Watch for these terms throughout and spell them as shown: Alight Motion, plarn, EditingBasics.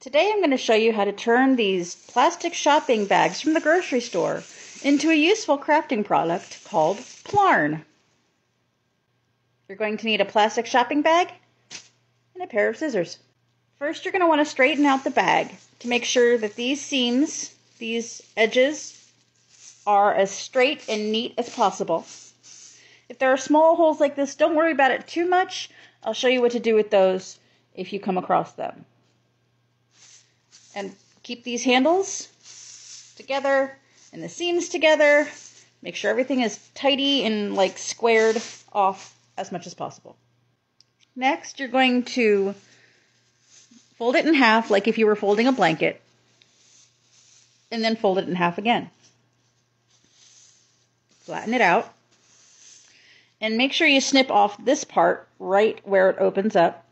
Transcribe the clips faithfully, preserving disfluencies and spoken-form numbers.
Today I'm going to show you how to turn these plastic shopping bags from the grocery store into a useful crafting product called plarn. You're going to need a plastic shopping bag and a pair of scissors. First you're going to want to straighten out the bag to make sure that these seams, these edges, are as straight and neat as possible. If there are small holes like this, don't worry about it too much. I'll show you what to do with those if you come across them. And keep these handles together and the seams together. Make sure everything is tidy and like squared off as much as possible. Next, you're going to fold it in half like if you were folding a blanket, and then fold it in half again. Flatten it out and make sure you snip off this part right where it opens up.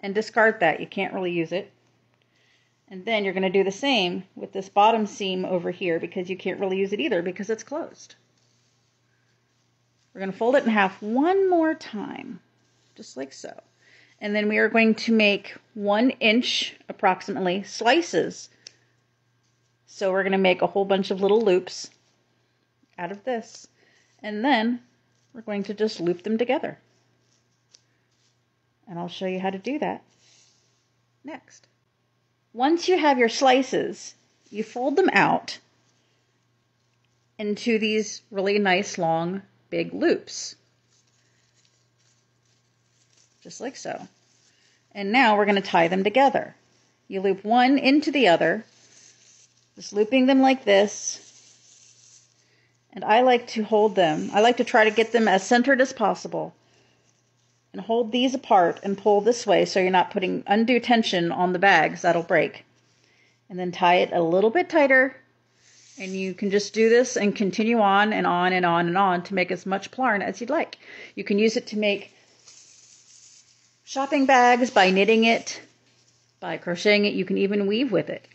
And discard that. You can't really use it. And then you're going to do the same with this bottom seam over here because you can't really use it either because it's closed. We're going to fold it in half one more time, just like so. And then we are going to make one inch approximately slices. So we're going to make a whole bunch of little loops out of this. And then we're going to just loop them together. And I'll show you how to do that next. Once you have your slices, you fold them out into these really nice, long, big loops. Just like so. And now we're going to tie them together. You loop one into the other, just looping them like this. And I like to hold them. I like to try to get them as centered as possible. And hold these apart and pull this way so you're not putting undue tension on the bags. That'll break. And then tie it a little bit tighter. And you can just do this and continue on and on and on and on to make as much plarn as you'd like. You can use it to make shopping bags by knitting it, by crocheting it. You can even weave with it.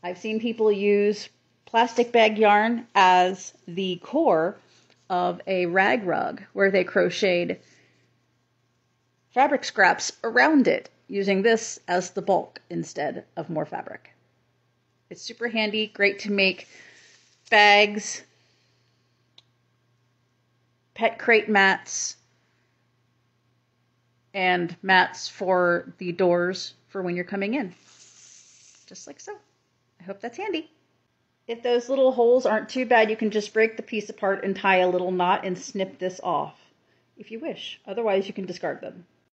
I've seen people use plastic bag yarn as the core of a rag rug where they crocheted fabric scraps around it, using this as the bulk instead of more fabric. It's super handy, great to make bags, pet crate mats, and mats for the doors for when you're coming in. Just like so. I hope that's handy. If those little holes aren't too bad, you can just break the piece apart and tie a little knot and snip this off if you wish. Otherwise, you can discard them.